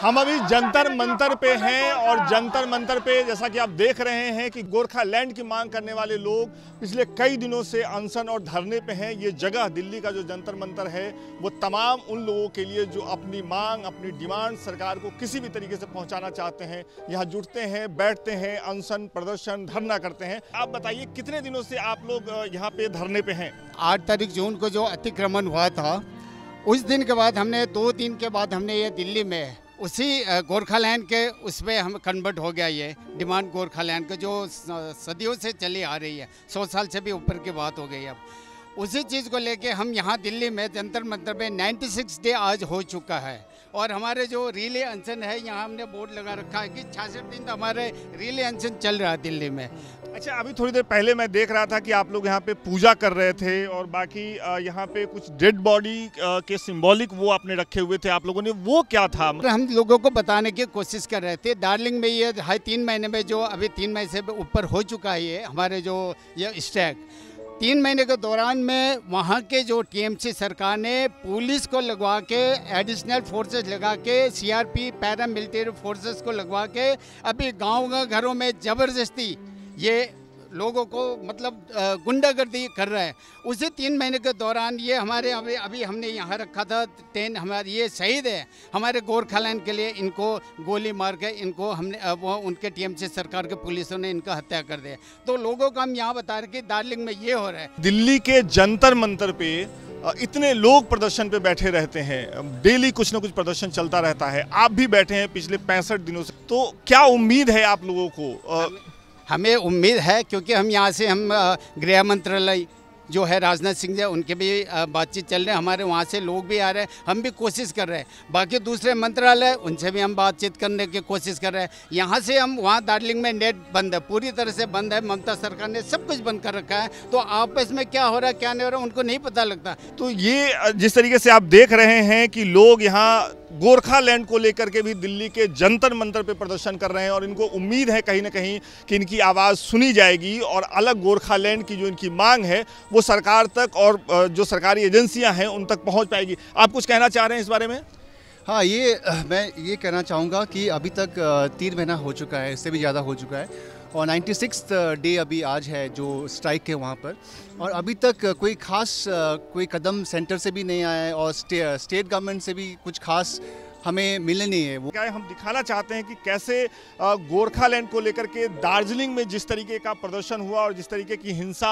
हम अभी जंतर मंतर पे हैं और जंतर मंतर पे जैसा कि आप देख रहे हैं कि गोरखालैंड की मांग करने वाले लोग पिछले कई दिनों से अनशन और धरने पे हैं। ये जगह दिल्ली का जो जंतर मंतर है वो तमाम उन लोगों के लिए जो अपनी मांग अपनी डिमांड सरकार को किसी भी तरीके से पहुंचाना चाहते हैं, यहाँ जुटते हैं, बैठते हैं, अनशन प्रदर्शन धरना करते हैं। आप बताइए कितने दिनों से आप लोग यहाँ पे धरने पे हैं? 8 तारीख जून को जो अतिक्रमण हुआ था उस दिन के बाद हमने 2-3 के बाद हमने ये दिल्ली में उसी गोरखालैंड के उसमें हम कन्वर्ट हो गया। ये डिमांड गोरखालैंड का जो सदियों से चली आ रही है, 100 साल से भी ऊपर की बात हो गई। अब उसी चीज़ को लेके हम यहाँ दिल्ली में जंतर मंतर में 96 डे आज हो चुका है और हमारे जो रिले अनशन है यहाँ हमने बोर्ड लगा रखा है कि 66 दिन हमारे रिले अनशन चल रहा है दिल्ली में। अच्छा, अभी थोड़ी देर पहले मैं देख रहा था कि आप लोग यहाँ पे पूजा कर रहे थे और बाकी यहाँ पे कुछ डेड बॉडी के सिंबॉलिक वो आपने रखे हुए थे आप लोगों ने, वो क्या था? हम लोगों को बताने की कोशिश कर रहे थे दार्जिलिंग में ये हर 3 महीने में जो अभी 3 महीने से ऊपर हो चुका है ये हमारे जो ये स्ट्राइक 3 महीने के दौरान में वहाँ के जो टीएमसी सरकार ने पुलिस को लगवा के एडिशनल फोर्सेस लगा के सीआरपी पैरा मिलिट्री फोर्सेस को लगवा के अभी गाँव घरों में ज़बरदस्ती ये लोगों को मतलब गुंडागर्दी कर रहा है। उसी 3 महीने के दौरान ये हमारे अभी हमने यहाँ रखा था 10 हमारे ये शहीद है हमारे गोरखालैंड के लिए, इनको गोली मार के इनको हमने वो उनके टीएमसी सरकार के पुलिसों ने इनका हत्या कर दिया। तो लोगों का हम यहाँ बता रहे कि दार्जिलिंग में ये हो रहा है। दिल्ली के जंतर मंतर पे इतने लोग प्रदर्शन पे बैठे रहते हैं, डेली कुछ ना कुछ प्रदर्शन चलता रहता है। आप भी बैठे हैं पिछले 65 दिनों से, तो क्या उम्मीद है आप लोगों को? हमें उम्मीद है क्योंकि हम यहाँ से हम गृह मंत्रालय जो है राजनाथ सिंह जी उनके भी बातचीत चल रहे हैं, हमारे वहाँ से लोग भी आ रहे हैं, हम भी कोशिश कर रहे हैं। बाकी दूसरे मंत्रालय उनसे भी हम बातचीत करने की कोशिश कर रहे हैं। यहाँ से हम वहाँ दार्जिलिंग में नेट बंद है, पूरी तरह से बंद है, ममता सरकार ने सब कुछ बंद कर रखा है। तो आपस में क्या हो रहा है क्या नहीं हो रहा उनको नहीं पता लगता। तो ये जिस तरीके से आप देख रहे हैं कि लोग यहाँ गोरखालैंड को लेकर के भी दिल्ली के जंतर मंतर पे प्रदर्शन कर रहे हैं और इनको उम्मीद है कहीं ना कहीं कि इनकी आवाज़ सुनी जाएगी और अलग गोरखालैंड की जो इनकी मांग है वो सरकार तक और जो सरकारी एजेंसियां हैं उन तक पहुंच पाएगी। आप कुछ कहना चाह रहे हैं इस बारे में? हाँ, मैं ये कहना चाहूँगा कि अभी तक 3 महीना हो चुका है, इससे भी ज़्यादा हो चुका है और 96 डे अभी आज है जो स्ट्राइक है वहाँ पर, और अभी तक कोई खास कोई कदम सेंटर से भी नहीं आया है और स्टेट गवर्नमेंट से भी कुछ खास हमें मिले नहीं है। वो क्या हम दिखाना चाहते हैं कि कैसे गोरखालैंड को लेकर के दार्जिलिंग में जिस तरीके का प्रदर्शन हुआ और जिस तरीके की हिंसा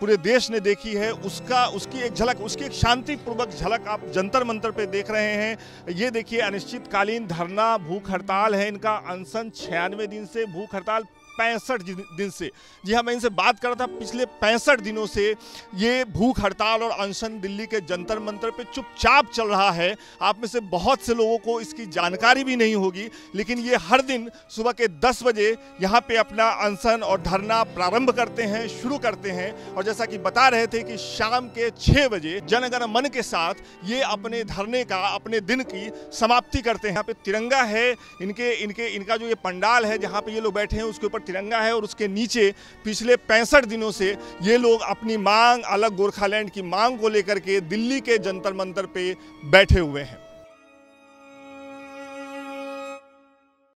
पूरे देश ने देखी है उसकी एक झलक, उसकी एक शांतिपूर्वक झलक आप जंतर मंतर पे देख रहे हैं। ये देखिए अनिश्चितकालीन धरना, भूख हड़ताल है इनका, अनशन 96 दिन से, भूख हड़ताल 65 दिन से। जी हाँ, मैं इनसे बात कर रहा था, पिछले 65 दिनों से ये भूख हड़ताल और अनशन दिल्ली के जंतर मंतर पे चुपचाप चल रहा है। आप में से बहुत से लोगों को इसकी जानकारी भी नहीं होगी, लेकिन ये हर दिन सुबह के 10 बजे यहाँ पे अपना अनशन और धरना प्रारंभ करते हैं, शुरू करते हैं और जैसा कि बता रहे थे कि शाम के 6 बजे जनगण मन के साथ ये अपने धरने का, अपने दिन की समाप्ति करते हैं। यहाँ पे तिरंगा है, इनका जो ये पंडाल है जहाँ पे ये लोग बैठे हैं उसके ऊपर तिरंगा है और उसके नीचे पिछले 65 दिनों से ये लोग अपनी मांग, अलग गोरखालैंड की मांग को लेकर के दिल्ली के जंतर मंतर पे बैठे हुए हैं।